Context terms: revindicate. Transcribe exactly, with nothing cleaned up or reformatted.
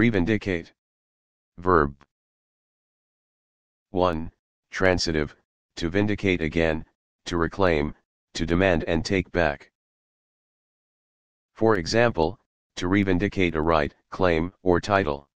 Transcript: Revindicate. Verb. one. Transitive, to vindicate again, to reclaim, to demand and take back. For example, to revindicate a right, claim, or title.